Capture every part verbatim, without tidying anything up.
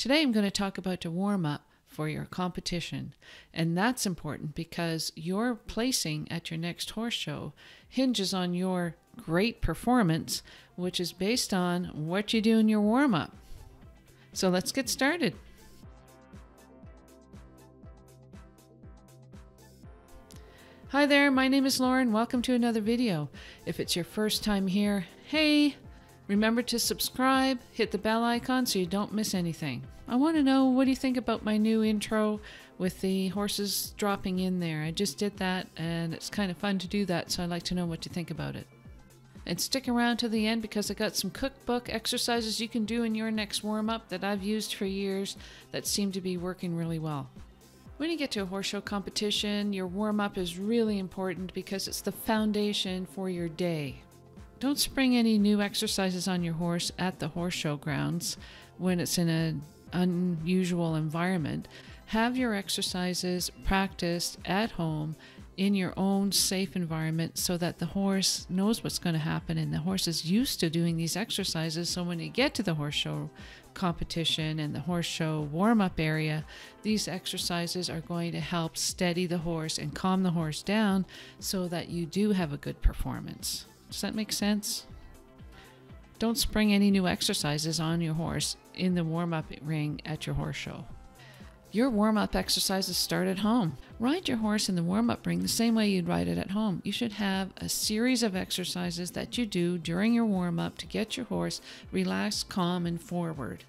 Today I'm going to talk about a warm-up for your competition, and that's important because your placing at your next horse show hinges on your great performance, which is based on what you do in your warm-up. So let's get started. Hi there, my name is Laura and welcome to another video. If it's your first time here, hey! Remember to subscribe, hit the bell icon so you don't miss anything. I want to know, what do you think about my new intro with the horses dropping in there? I just did that and it's kind of fun to do that, so I'd like to know what you think about it. And stick around to the end because I got some cookbook exercises you can do in your next warm-up that I've used for years that seem to be working really well. When you get to a horse show competition, your warm-up is really important because it's the foundation for your day. Don't spring any new exercises on your horse at the horse show grounds when it's in an unusual environment. Have your exercises practiced at home in your own safe environment so that the horse knows what's going to happen and the horse is used to doing these exercises, so when you get to the horse show competition and the horse show warm-up area, these exercises are going to help steady the horse and calm the horse down so that you do have a good performance. Does that make sense? Don't spring any new exercises on your horse in the warm-up ring at your horse show. Your warm-up exercises start at home. Ride your horse in the warm-up ring the same way you'd ride it at home. You should have a series of exercises that you do during your warm-up to get your horse relaxed, calm, and forward.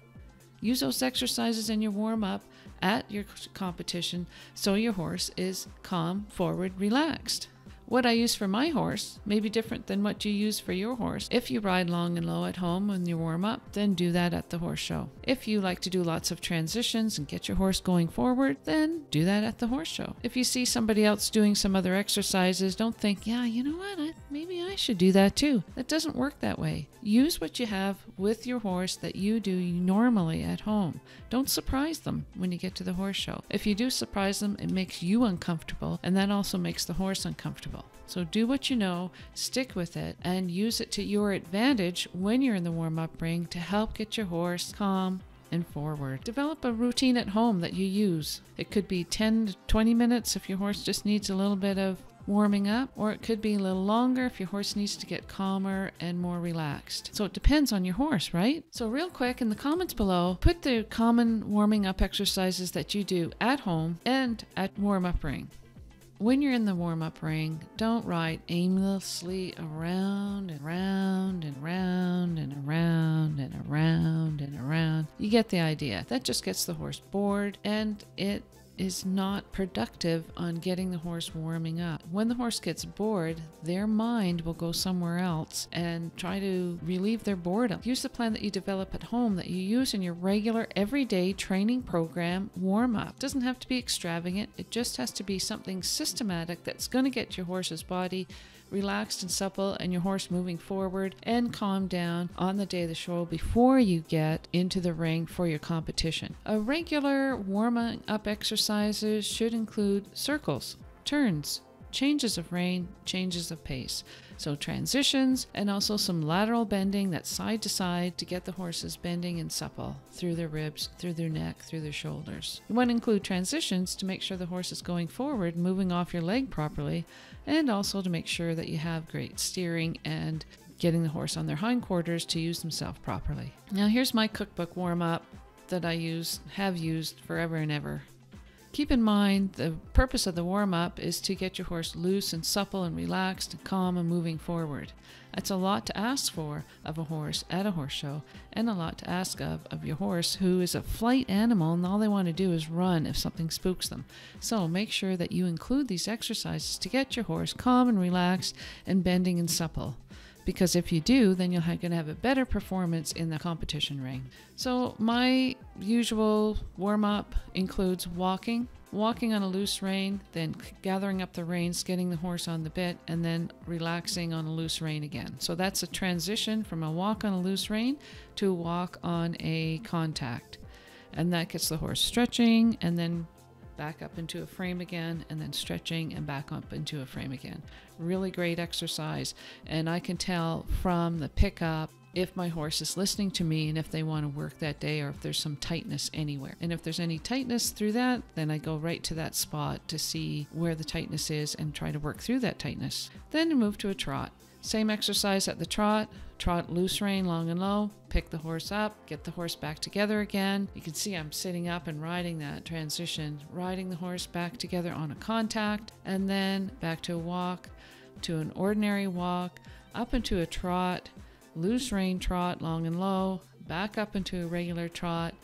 Use those exercises in your warm-up at your competition so your horse is calm, forward, relaxed. What I use for my horse may be different than what you use for your horse. If you ride long and low at home when you warm up, then do that at the horse show. If you like to do lots of transitions and get your horse going forward, then do that at the horse show. If you see somebody else doing some other exercises, don't think, yeah, you know what, I, maybe I should do that too. That doesn't work that way. Use what you have with your horse that you do normally at home. Don't surprise them when you get to the horse show. If you do surprise them, it makes you uncomfortable, and that also makes the horse uncomfortable. So do what you know, stick with it, and use it to your advantage when you're in the warm-up ring to help get your horse calm and forward. Develop a routine at home that you use. It could be ten to twenty minutes if your horse just needs a little bit of warming up, or it could be a little longer if your horse needs to get calmer and more relaxed. So it depends on your horse, right? So real quick, in the comments below, put the common warming up exercises that you do at home and at warm-up ring. When you're in the warm-up ring, don't ride aimlessly around and around and around and around and around and around. You get the idea. That just gets the horse bored, and it is not productive on getting the horse warming up. When the horse gets bored, their mind will go somewhere else and try to relieve their boredom. Use the plan that you develop at home that you use in your regular everyday training program warm-up. It doesn't have to be extravagant. It just has to be something systematic that's going to get your horse's body relaxed and supple and your horse moving forward and calm down on the day of the show before you get into the ring for your competition. A regular warming up exercises should include circles, turns, changes of rein, changes of pace. So transitions and also some lateral bending, that's side to side, to get the horses bending and supple through their ribs, through their neck, through their shoulders. You want to include transitions to make sure the horse is going forward, moving off your leg properly, and also to make sure that you have great steering and getting the horse on their hindquarters to use themselves properly. Now here's my cookbook warm-up that I use, have used forever and ever. Keep in mind, the purpose of the warm-up is to get your horse loose and supple and relaxed and calm and moving forward. That's a lot to ask for of a horse at a horse show, and a lot to ask of of your horse, who is a flight animal and all they want to do is run if something spooks them. So make sure that you include these exercises to get your horse calm and relaxed and bending and supple. Because if you do, then you're going to have a better performance in the competition ring. So my usual warm-up includes walking, walking on a loose rein, then gathering up the reins, getting the horse on the bit, and then relaxing on a loose rein again. So that's a transition from a walk on a loose rein to a walk on a contact. And that gets the horse stretching and then back up into a frame again, and then stretching and back up into a frame again. Really great exercise, and I can tell from the pickup if my horse is listening to me and if they want to work that day, or if there's some tightness anywhere. And if there's any tightness through that, then I go right to that spot to see where the tightness is and try to work through that tightness. Then move to a trot. Same exercise at the trot. Trot loose rein, long and low, pick the horse up, get the horse back together again. You can see I'm sitting up and riding that transition, riding the horse back together on a contact, and then back to a walk, to an ordinary walk, up into a trot, loose rein trot, long and low, back up into a regular trot,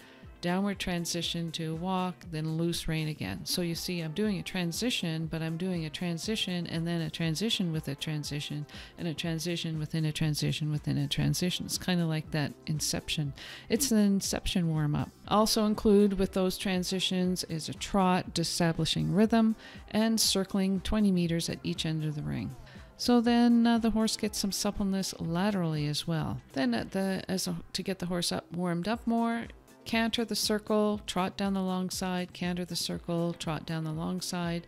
downward transition to a walk, then loose rein again. So you see I'm doing a transition, but I'm doing a transition and then a transition with a transition and a transition within a transition within a transition. It's kind of like that inception. It's an inception warm-up. Also include with those transitions is a trot, establishing rhythm, and circling twenty meters at each end of the ring. So then uh, the horse gets some suppleness laterally as well. Then at the, as a, to get the horse up, warmed up more, canter the circle, trot down the long side, canter the circle, trot down the long side,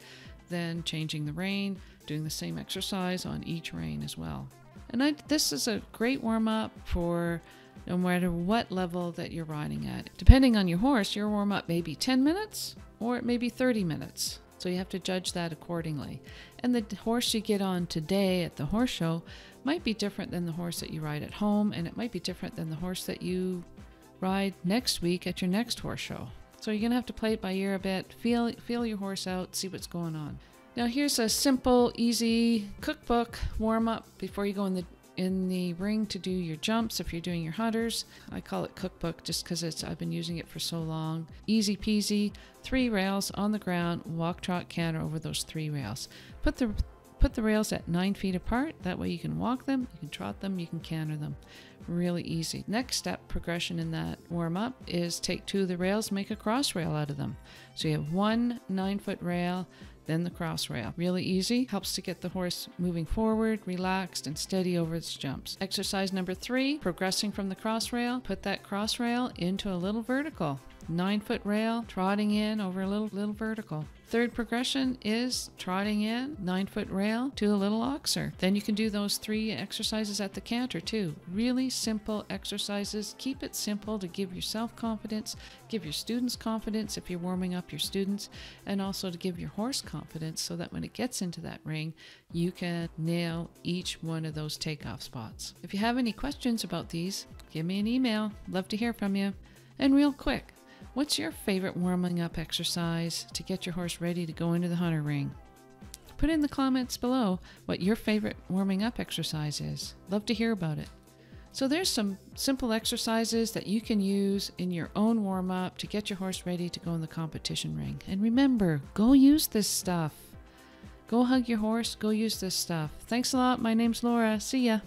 then changing the rein, doing the same exercise on each rein as well. And I, this is a great warm-up for no matter what level that you're riding at. Depending on your horse, your warm-up may be ten minutes or it may be thirty minutes. So you have to judge that accordingly. And the horse you get on today at the horse show might be different than the horse that you ride at home, and it might be different than the horse that you ride next week at your next horse show. So you're gonna have to play it by ear a bit, feel feel your horse out, see what's going on. Now here's a simple, easy cookbook warm-up before you go in the in the ring to do your jumps if you're doing your hunters. I call it cookbook just because it's I've been using it for so long. Easy peasy, three rails on the ground, walk, trot, canter over those three rails. Put the Put the rails at nine feet apart. That way you can walk them, you can trot them, you can canter them. Really easy. Next step progression in that warm up is take two of the rails, make a cross rail out of them. So you have one nine foot rail, then the cross rail. Really easy. Helps to get the horse moving forward, relaxed and steady over its jumps. Exercise number three, progressing from the cross rail, put that cross rail into a little vertical. Nine foot rail, trotting in over a little, little vertical. Third progression is trotting in, nine foot rail to a little oxer. Then you can do those three exercises at the canter too. Really simple exercises. Keep it simple to give yourself confidence, give your students confidence if you're warming up your students, and also to give your horse confidence so that when it gets into that ring, you can nail each one of those takeoff spots. If you have any questions about these, give me an email. Love to hear from you. And real quick, what's your favorite warming up exercise to get your horse ready to go into the hunter ring? Put in the comments below what your favorite warming up exercise is. Love to hear about it. So there's some simple exercises that you can use in your own warm up to get your horse ready to go in the competition ring. And remember, go use this stuff. Go hug your horse, go use this stuff. Thanks a lot. My name's Laura. See ya.